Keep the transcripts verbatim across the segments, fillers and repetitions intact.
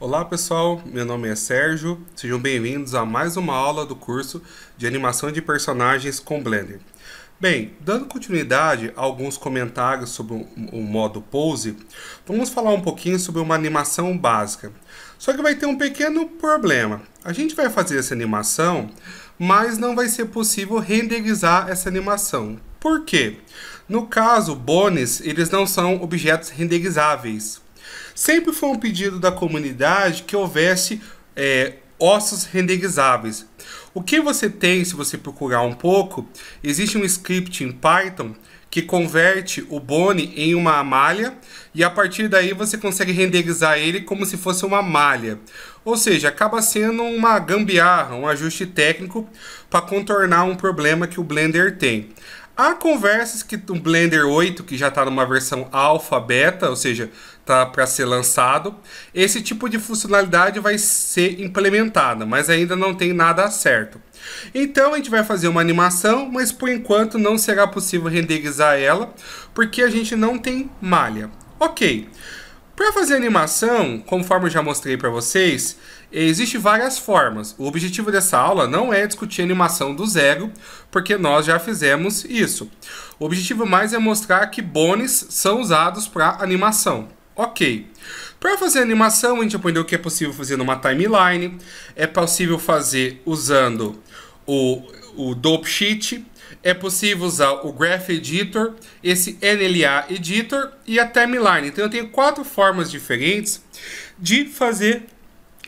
Olá pessoal, meu nome é Sérgio, sejam bem-vindos a mais uma aula do curso de animação de personagens com Blender. Bem, dando continuidade a alguns comentários sobre o modo pose, vamos falar um pouquinho sobre uma animação básica. Só que vai ter um pequeno problema, a gente vai fazer essa animação, mas não vai ser possível renderizar essa animação. Por quê? No caso, bones, eles não são objetos renderizáveis. Sempre foi um pedido da comunidade que houvesse é, ossos renderizáveis. O que você tem, se você procurar um pouco, existe um script em Python que converte o bone em uma malha e a partir daí você consegue renderizar ele como se fosse uma malha. Ou seja, acaba sendo uma gambiarra, um ajuste técnico para contornar um problema que o Blender tem. Há conversas que o Blender oito, que já está numa versão alfa, beta, ou seja, está para ser lançado, esse tipo de funcionalidade vai ser implementada, mas ainda não tem nada certo. Então a gente vai fazer uma animação, mas por enquanto não será possível renderizar ela, porque a gente não tem malha. Ok. Para fazer animação, conforme eu já mostrei para vocês, existem várias formas. O objetivo dessa aula não é discutir animação do zero, porque nós já fizemos isso. O objetivo mais é mostrar que bones são usados para animação. Ok. Para fazer animação, a gente aprendeu que é possível fazer numa timeline, é possível fazer usando o, o Dope Sheet, é possível usar o Graph Editor, esse N L A Editor e a Timeline. Então eu tenho quatro formas diferentes de fazer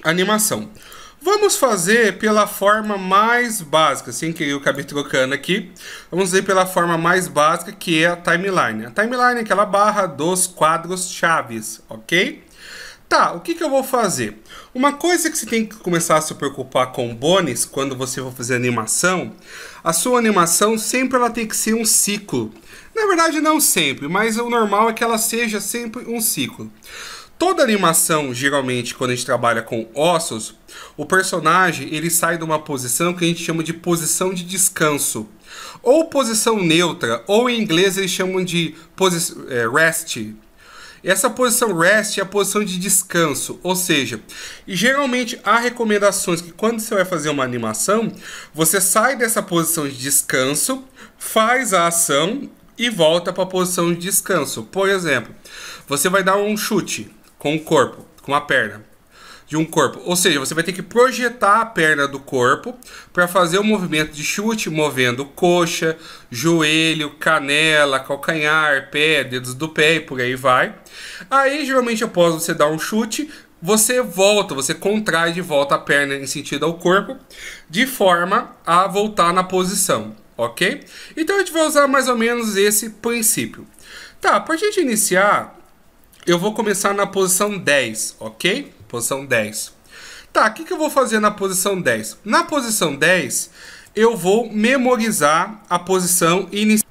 animação. Vamos fazer pela forma mais básica, sem querer eu acabei trocando aqui. Vamos ver pela forma mais básica, que é a Timeline. A Timeline é aquela barra dos quadros chaves, ok? Tá, o que, que eu vou fazer? Uma coisa que você tem que começar a se preocupar com bones, quando você for fazer animação, a sua animação sempre ela tem que ser um ciclo. Na verdade não sempre, mas o normal é que ela seja sempre um ciclo. Toda animação, geralmente, quando a gente trabalha com ossos, o personagem ele sai de uma posição que a gente chama de posição de descanso. Ou posição neutra, ou em inglês eles chamam de é, rest. Essa posição rest é a posição de descanso, ou seja, e geralmente há recomendações que quando você vai fazer uma animação, você sai dessa posição de descanso, faz a ação e volta para a posição de descanso. Por exemplo, você vai dar um chute com o corpo, com a perna de um corpo, ou seja, você vai ter que projetar a perna do corpo para fazer o movimento de chute, movendo coxa, joelho, canela, calcanhar, pé, dedos do pé e por aí vai. Aí geralmente após você dar um chute, você volta, você contrai de volta a perna em sentido ao corpo, de forma a voltar na posição, ok? Então a gente vai usar mais ou menos esse princípio. Tá, para a gente iniciar, eu vou começar na posição dez, ok? Posição dez. Tá, o que, que eu vou fazer na posição dez? Na posição dez, eu vou memorizar a posição inicial,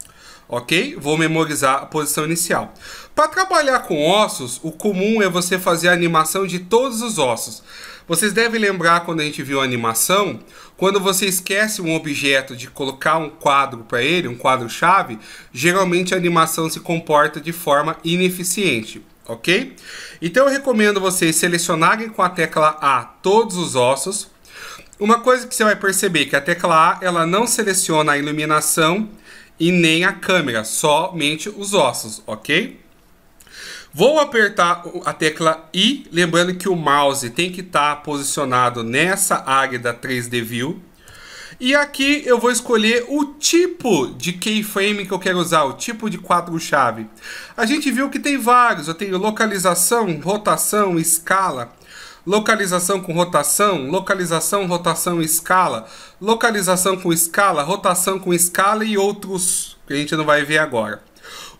ok? Vou memorizar a posição inicial. Para trabalhar com ossos, o comum é você fazer a animação de todos os ossos. Vocês devem lembrar quando a gente viu a animação, quando você esquece um objeto de colocar um quadro para ele, um quadro-chave, geralmente a animação se comporta de forma ineficiente. Ok? Então eu recomendo vocês selecionarem com a tecla A todos os ossos. Uma coisa que você vai perceber é que a tecla A ela não seleciona a iluminação e nem a câmera, somente os ossos, ok? Vou apertar a tecla I, lembrando que o mouse tem que estar posicionado nessa área da três D View. E aqui eu vou escolher o tipo de keyframe que eu quero usar, o tipo de quadro-chave. A gente viu que tem vários, eu tenho localização, rotação, escala, localização com rotação, localização, rotação, escala, localização com escala, rotação com escala e outros que a gente não vai ver agora.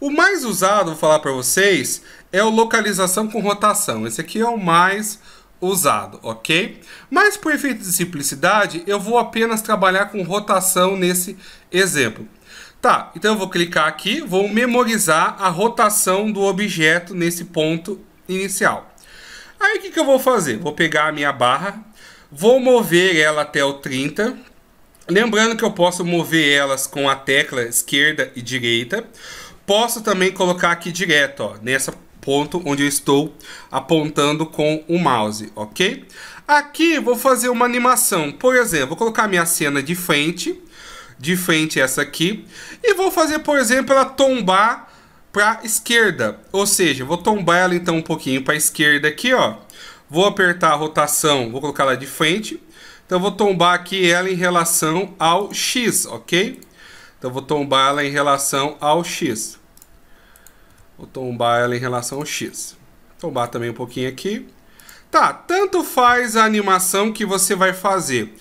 O mais usado, vou falar para vocês, é o localização com rotação, esse aqui é o mais usado, ok? Mas por efeito de simplicidade, eu vou apenas trabalhar com rotação nesse exemplo. Tá, então eu vou clicar aqui, vou memorizar a rotação do objeto nesse ponto inicial. Aí o que, que eu vou fazer? Vou pegar a minha barra, vou mover ela até o trinta. Lembrando que eu posso mover elas com a tecla esquerda e direita. Posso também colocar aqui direto, ó, nessa ponto onde eu estou apontando com o mouse, ok? Aqui vou fazer uma animação, por exemplo, vou colocar minha cena de frente, de frente essa aqui, e vou fazer, por exemplo, ela tombar para a esquerda, ou seja, vou tombar ela então um pouquinho para a esquerda aqui, ó. Vou apertar a rotação, vou colocar ela de frente, então vou tombar aqui ela em relação ao X, ok? Então vou tombar ela em relação ao X. Vou tombar ela em relação ao X. Tombar também um pouquinho aqui. Tá, tanto faz a animação que você vai fazer.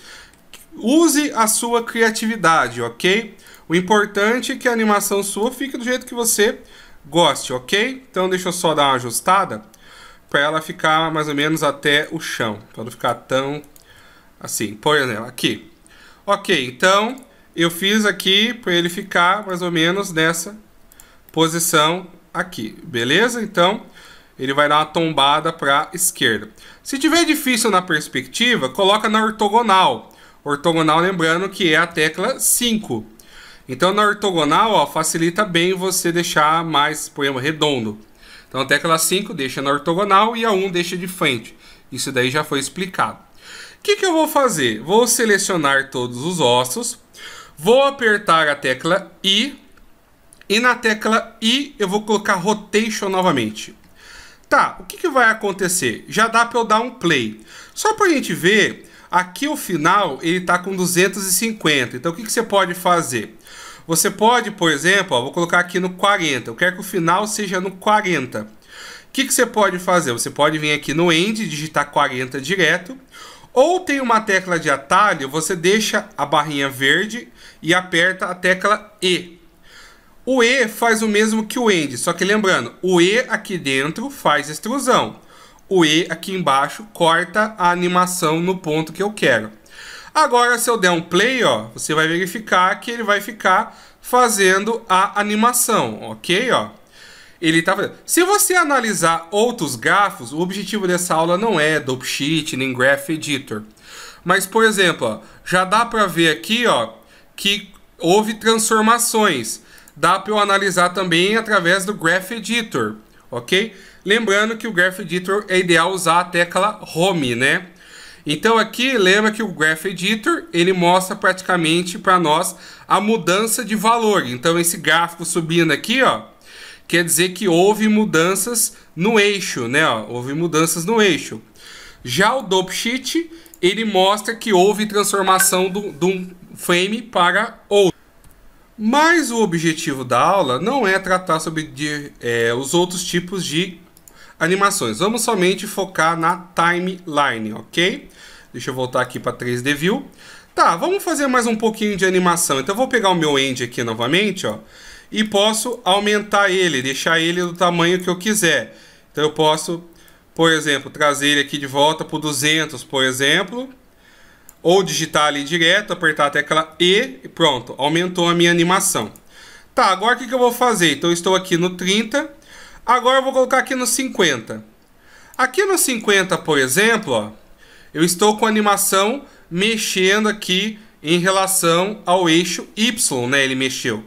Use a sua criatividade, ok? O importante é que a animação sua fique do jeito que você goste, ok? Então deixa eu só dar uma ajustada para ela ficar mais ou menos até o chão, para não ficar tão assim. Por exemplo, aqui. Ok, então eu fiz aqui para ele ficar mais ou menos nessa posição aqui, beleza? Então ele vai dar uma tombada para esquerda. Se tiver difícil na perspectiva, coloca na ortogonal. Ortogonal, lembrando que é a tecla cinco. Então na ortogonal, ó, facilita bem você deixar mais, por exemplo, redondo. Então a tecla cinco deixa na ortogonal e a um deixa de frente. Isso daí já foi explicado. O que que eu vou fazer? Vou selecionar todos os ossos, vou apertar a tecla I, e na tecla I eu vou colocar Rotation novamente. Tá, o que que vai acontecer? Já dá para eu dar um play. Só para a gente ver, aqui o final ele está com duzentos e cinquenta. Então o que que você pode fazer? Você pode, por exemplo, ó, vou colocar aqui no quarenta. Eu quero que o final seja no quarenta. O que que você pode fazer? Você pode vir aqui no End, digitar quarenta direto. Ou tem uma tecla de atalho, você deixa a barrinha verde e aperta a tecla E. O E faz o mesmo que o End, só que lembrando, o E aqui dentro faz extrusão. O E aqui embaixo corta a animação no ponto que eu quero. Agora, se eu der um play, ó, você vai verificar que ele vai ficar fazendo a animação, ok? Ó, ele tá fazendo. Se você analisar outros grafos, o objetivo dessa aula não é Dope Sheet nem Graph Editor. Mas, por exemplo, ó, já dá para ver aqui, ó, que houve transformações. Dá para eu analisar também através do Graph Editor, ok? Lembrando que o Graph Editor é ideal usar a tecla Home, né? Então aqui, lembra que o Graph Editor, ele mostra praticamente para nós a mudança de valor. Então esse gráfico subindo aqui, ó, quer dizer que houve mudanças no eixo, né? Ó, houve mudanças no eixo. Já o Dope Sheet, ele mostra que houve transformação do, de um frame para outro. Mas o objetivo da aula não é tratar sobre de, é, os outros tipos de animações. Vamos somente focar na timeline, ok? Deixa eu voltar aqui para três D View. Tá, vamos fazer mais um pouquinho de animação. Então eu vou pegar o meu end aqui novamente, ó, e posso aumentar ele, deixar ele do tamanho que eu quiser. Então eu posso, por exemplo, trazer ele aqui de volta para duzentos, por exemplo, ou digitar ali direto, apertar a tecla E e pronto, aumentou a minha animação. Tá, agora o que que eu vou fazer? Então eu estou aqui no trinta. Agora eu vou colocar aqui no cinquenta. Aqui no cinquenta, por exemplo, ó, eu estou com a animação mexendo aqui em relação ao eixo Y, né? Ele mexeu.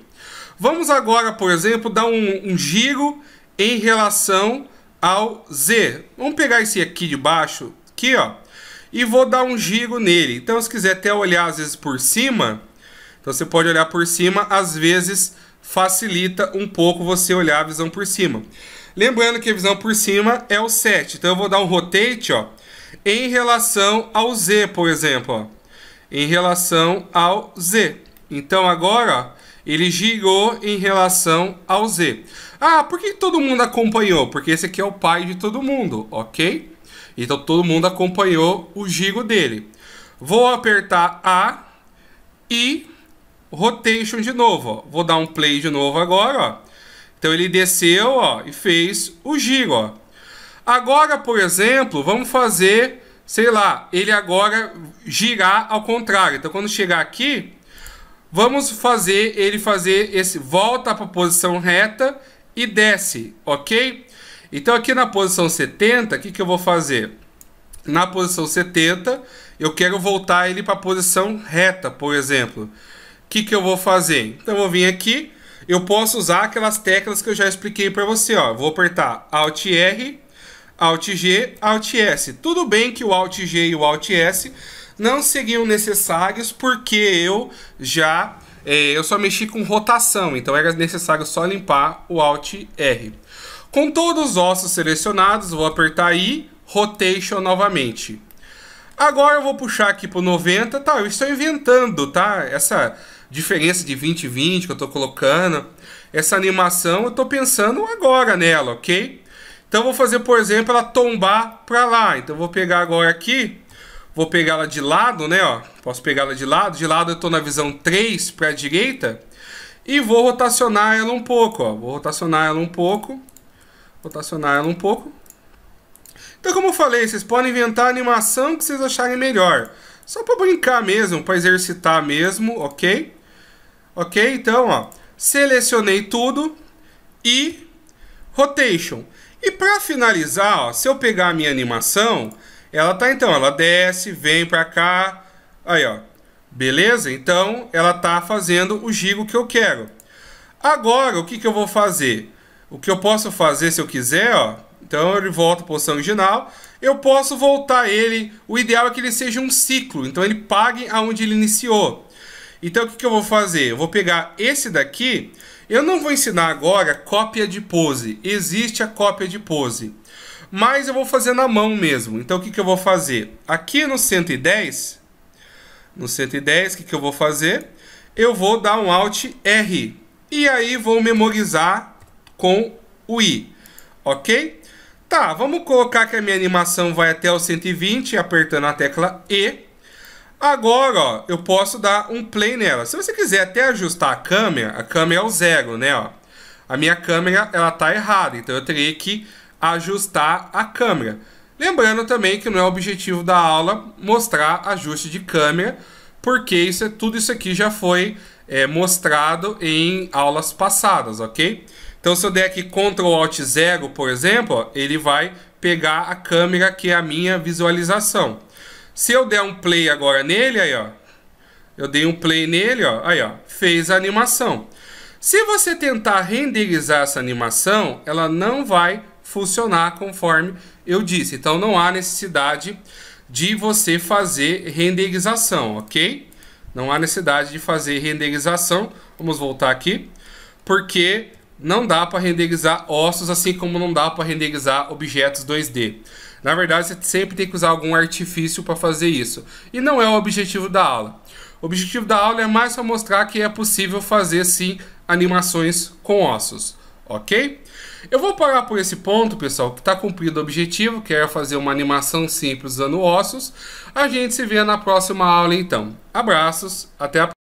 Vamos agora, por exemplo, dar um, um giro em relação ao Z. Vamos pegar esse aqui de baixo, aqui, ó, e vou dar um giro nele. Então, se quiser até olhar às vezes por cima, então você pode olhar por cima, às vezes facilita um pouco você olhar a visão por cima. Lembrando que a visão por cima é o sete. Então eu vou dar um rotate, ó, em relação ao Z, por exemplo, ó, em relação ao Z. Então agora, ó, ele girou em relação ao Z. Ah, por que todo mundo acompanhou? Porque esse aqui é o pai de todo mundo, ok? Então todo mundo acompanhou o giro dele. Vou apertar A e Rotation de novo, ó. Vou dar um play de novo agora, ó. Então ele desceu, ó, e fez o giro, ó. Agora, por exemplo, vamos fazer, sei lá, ele agora girar ao contrário. Então quando chegar aqui, vamos fazer ele fazer esse, volta para a posição reta e desce, ok? Então aqui na posição setenta, o que que eu vou fazer? Na posição setenta, eu quero voltar ele para a posição reta, por exemplo. O que que eu vou fazer? Então eu vou vir aqui eu posso usar aquelas teclas que eu já expliquei para você, ó. Vou apertar Alt R, Alt G, Alt S. Tudo bem que o Alt G e o Alt S não seriam necessários, porque eu já é, eu só mexi com rotação, então era necessário só limpar o Alt R. Com todos os ossos selecionados, vou apertar I, Rotation novamente. Agora eu vou puxar aqui para o noventa, tá? Eu estou inventando, tá? Essa diferença de vinte e vinte que eu estou colocando, essa animação, eu estou pensando agora nela, ok? Então eu vou fazer, por exemplo, ela tombar para lá. Então eu vou pegar agora aqui, vou pegá-la de lado, né? Ó, posso pegá-la de lado. De lado eu estou na visão três para a direita e vou rotacionar ela um pouco, ó. Vou rotacionar ela um pouco, rotacionar ela um pouco. Então, como eu falei, vocês podem inventar a animação que vocês acharem melhor. Só para brincar mesmo, para exercitar mesmo, ok? Ok, então, ó, selecionei tudo e Rotation. E para finalizar, ó, se eu pegar a minha animação, ela tá então, ela desce, vem para cá, aí, ó, beleza? Então, ela tá fazendo o giro que eu quero. Agora, o que que eu vou fazer? O que eu posso fazer se eu quiser, ó. Então ele volta à posição original. Eu posso voltar ele. O ideal é que ele seja um ciclo. Então ele pague aonde ele iniciou. Então o que, que eu vou fazer? Eu vou pegar esse daqui. Eu não vou ensinar agora cópia de pose. Existe a cópia de pose. Mas eu vou fazer na mão mesmo. Então o que, que eu vou fazer? Aqui no cento e dez. No cento e dez, o que, que eu vou fazer? Eu vou dar um Alt R. E aí vou memorizar com o I. Ok? Tá, vamos colocar que a minha animação vai até o cento e vinte, apertando a tecla E. Agora, ó, eu posso dar um play nela. Se você quiser até ajustar a câmera, a câmera é o zero, né, ó. A minha câmera, ela tá errada, então eu teria que ajustar a câmera. Lembrando também que não é o objetivo da aula mostrar ajuste de câmera, porque isso é, tudo isso aqui já foi é, mostrado em aulas passadas, ok? Então, se eu der aqui Control Alt zero, por exemplo, ó, ele vai pegar a câmera que é a minha visualização. Se eu der um play agora nele, aí, ó, eu dei um play nele, ó, aí, ó, fez a animação. Se você tentar renderizar essa animação, ela não vai funcionar conforme eu disse. Então, não há necessidade de você fazer renderização, ok? Não há necessidade de fazer renderização. Vamos voltar aqui, porque não dá para renderizar ossos, assim como não dá para renderizar objetos dois D. Na verdade, você sempre tem que usar algum artifício para fazer isso. E não é o objetivo da aula. O objetivo da aula é mais para mostrar que é possível fazer, sim, animações com ossos. Ok? Eu vou parar por esse ponto, pessoal, que está cumprido o objetivo, que é fazer uma animação simples usando ossos. A gente se vê na próxima aula, então. Abraços, até a próxima.